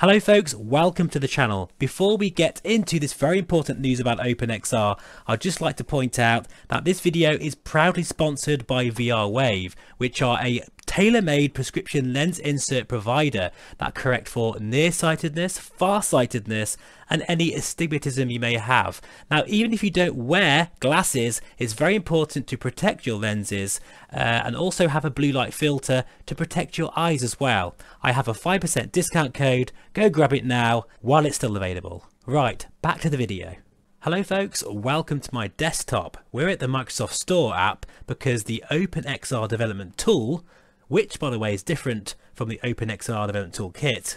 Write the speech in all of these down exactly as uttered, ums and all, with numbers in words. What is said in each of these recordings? Hello folks, welcome to the channel. Before we get into this very important news about OpenXR, I'd just like to point out that this video is proudly sponsored by V R Wave, which are a tailor-made prescription lens insert provider that correct for nearsightedness, farsightedness and any astigmatism you may have. Now even if you don't wear glasses, it's very important to protect your lenses uh, and also have a blue light filter to protect your eyes as well. I have a five percent discount code, go grab it now while it's still available. Right, back to the video. Hello folks, welcome to my desktop. We're at the Microsoft Store app because the OpenXR development tool, which by the way is different from the OpenXR Development Toolkit,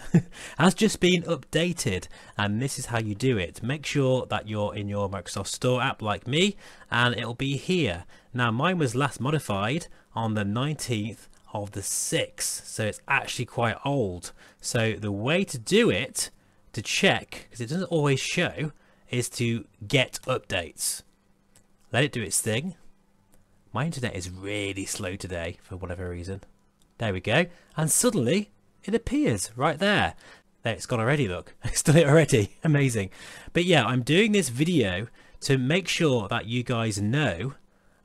has just been updated, and this is how you do it. Make sure that you're in your Microsoft Store app like me, and it'll be here. Now mine was last modified on the nineteenth of the sixth, so it's actually quite old. So the way to do it, to check, because it doesn't always show, is to get updates. Let it do its thing. My internet is really slow today for whatever reason. There we go, and suddenly it appears right there. There, it's gone already, look. It's done it already, amazing. But yeah, I'm doing this video to make sure that you guys know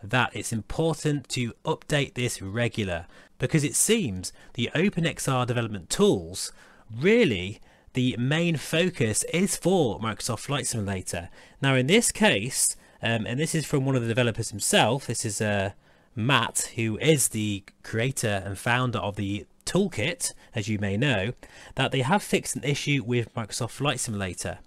that it's important to update this regular, because it seems the OpenXR development tools, really the main focus is for Microsoft Flight Simulator. Now in this case, um, and this is from one of the developers himself, this is a uh, Matt, who is the creator and founder of the toolkit, as you may know, that they have fixed an issue with Microsoft Flight Simulator.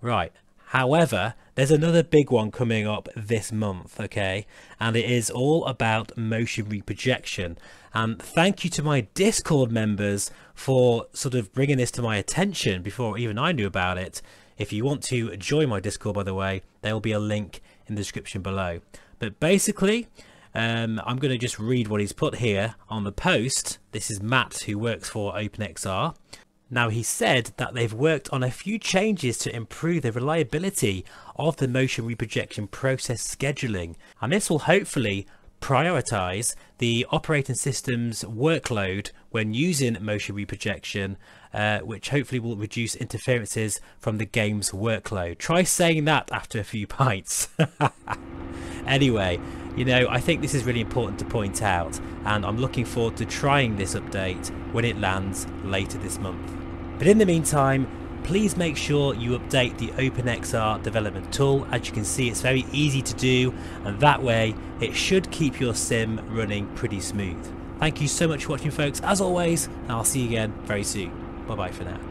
Right, however, there's another big one coming up this month, okay, and it is all about motion reprojection. And thank you to my Discord members for sort of bringing this to my attention before even I knew about it. If you want to join my Discord, by the way, there will be a link in the description below. But basically, Um, I'm going to just read what he's put here on the post. This is Matt, who works for OpenXR. Now he said that they've worked on a few changes to improve the reliability of the motion reprojection process scheduling, and this will hopefully prioritize the operating system's workload when using motion reprojection, uh, which hopefully will reduce interferences from the game's workload. Try saying that after a few pints. Anyway, you know, I think this is really important to point out, and I'm looking forward to trying this update when it lands later this month. But in the meantime, please make sure you update the OpenXR development tool. As you can see, it's very easy to do, and that way it should keep your sim running pretty smooth. Thank you so much for watching folks, as always, and I'll see you again very soon. Bye bye for now.